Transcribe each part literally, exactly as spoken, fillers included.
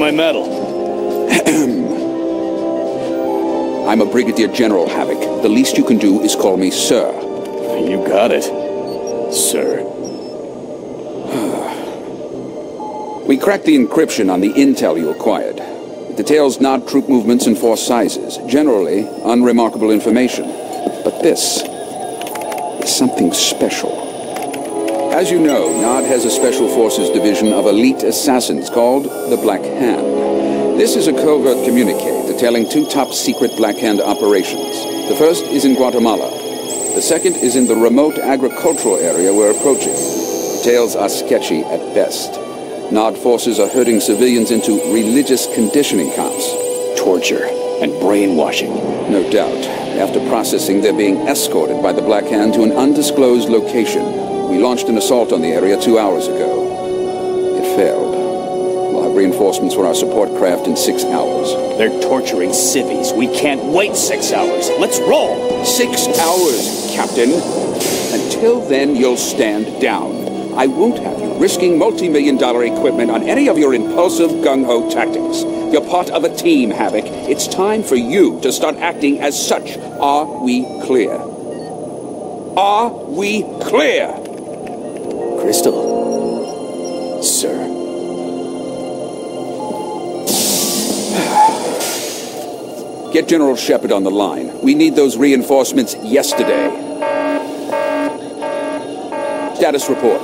my medal. I'm a Brigadier General Havoc. The least you can do is call me Sir. You got it, Sir. We cracked the encryption on the intel you acquired. It details Nod troop movements in four sizes. Generally, unremarkable information. But this is something special. As you know, Nod has a Special Forces division of elite assassins called the Black Hand. This is a covert communique detailing two top-secret Black Hand operations. The first is in Guatemala. The second is in the remote agricultural area we're approaching. Details are sketchy at best. Nod forces are herding civilians into religious conditioning camps. Torture and brainwashing. No doubt. After processing, they're being escorted by the Black Hand to an undisclosed location. We launched an assault on the area two hours ago. It failed. We'll have reinforcements for our support craft in six hours. They're torturing civvies. We can't wait six hours. Let's roll! Six hours, Captain. Until then, you'll stand down. I won't have you risking multi-million dollar equipment on any of your impulsive gung-ho tactics. You're part of a team, Havoc. It's time for you to start acting as such. Are we clear? Are we clear? Crystal, Sir. Get General Shepard on the line. We need those reinforcements yesterday. Status report.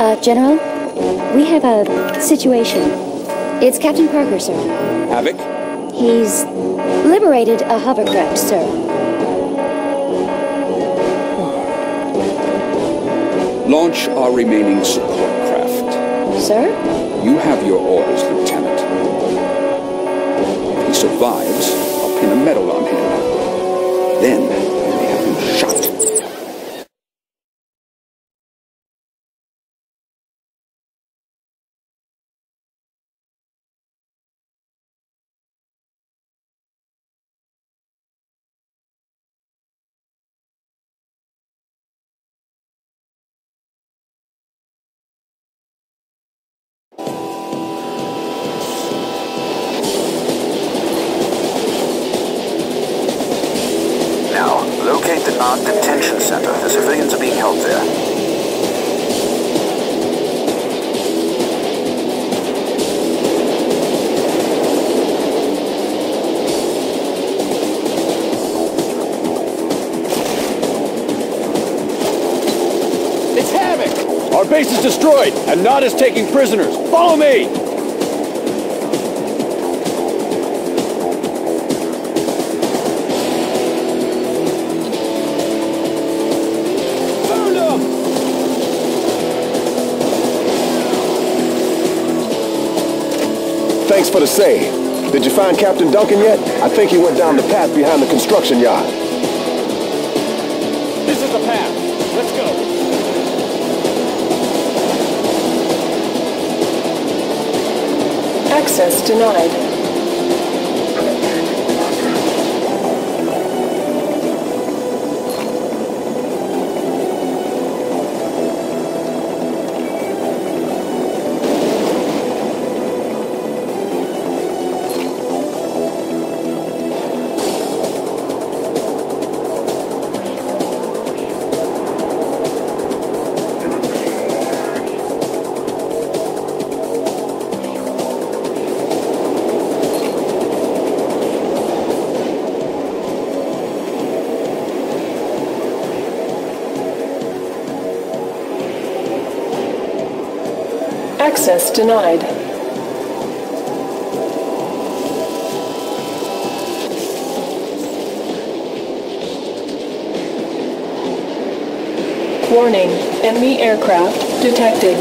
Uh, General, we have a situation. It's Captain Parker, Sir. Havoc? He's liberated a hovercraft, Sir. Launch our remaining support craft. Sir? You have your orders, Lieutenant. If he survives, I'll pin a medal on him. Then, I may have him shot. Locate the Nod detention center. The civilians are being held there. It's Havoc! Our base is destroyed, and Nod is taking prisoners. Follow me! Thanks for the save. Did you find Captain Duncan yet? I think he went down the path behind the construction yard. This is the path. Let's go. Access denied. Access denied. Warning, enemy aircraft detected.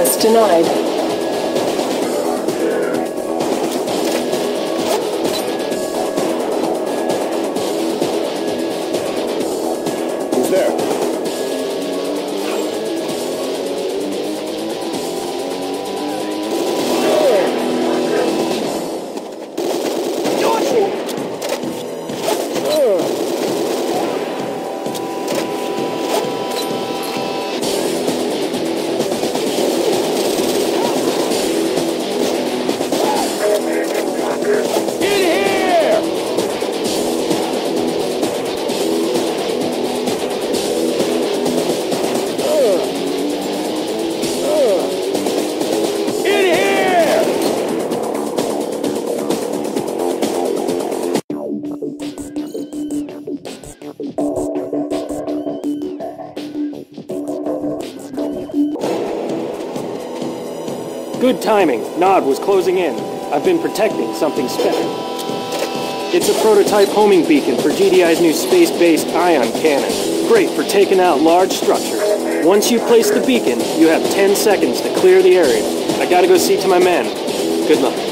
Access denied. Who's there? Good timing. Nod was closing in. I've been protecting something special. It's a prototype homing beacon for G D I's new space-based ion cannon. Great for taking out large structures. Once you place the beacon, you have ten seconds to clear the area. I gotta go see to my men. Good luck.